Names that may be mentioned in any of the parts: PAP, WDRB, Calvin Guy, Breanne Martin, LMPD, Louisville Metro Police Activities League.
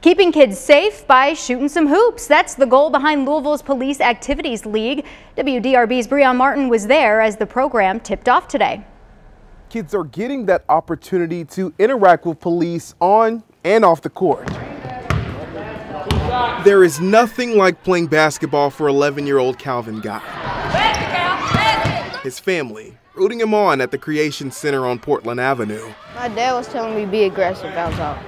Keeping kids safe by shooting some hoops. That's the goal behind Louisville's Police Activities League. WDRB's Breanne Martin was there as the program tipped off today. Kids are getting that opportunity to interact with police on and off the court. There is nothing like playing basketball for 11-year-old Calvin Guy. His family rooting him on at the Creation Center on Portland Avenue. My dad was telling me be aggressive outside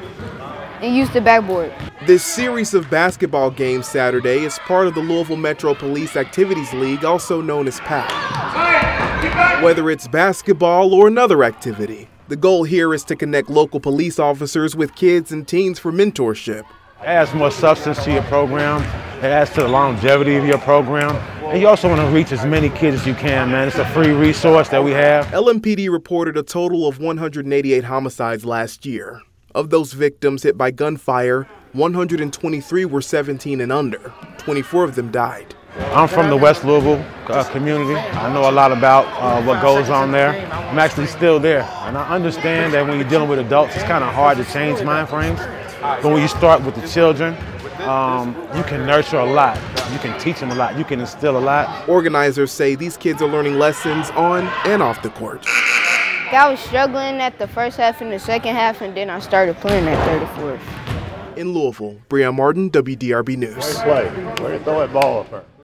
and use the backboard. This series of basketball games Saturday is part of the Louisville Metro Police Activities League, also known as PAP. Whether it's basketball or another activity, the goal here is to connect local police officers with kids and teens for mentorship. It adds more substance to your program. It adds to the longevity of your program. And you also want to reach as many kids as you can, man. It's a free resource that we have. LMPD reported a total of 188 homicides last year. Of those victims hit by gunfire, 123 were 17 and under. 24 of them died. I'm from the West Louisville community. I know a lot about what goes on there. I'm actually still there. And I understand that when you're dealing with adults, it's kind of hard to change mind frames. But when you start with the children, you can nurture a lot, you can teach them a lot, you can instill a lot. Organizers say these kids are learning lessons on and off the court. I was struggling at the first half and the second half, and then I started playing at third or fourth. In Louisville, Breanne Martin, WDRB News. Great play. Way to throw that ball up her.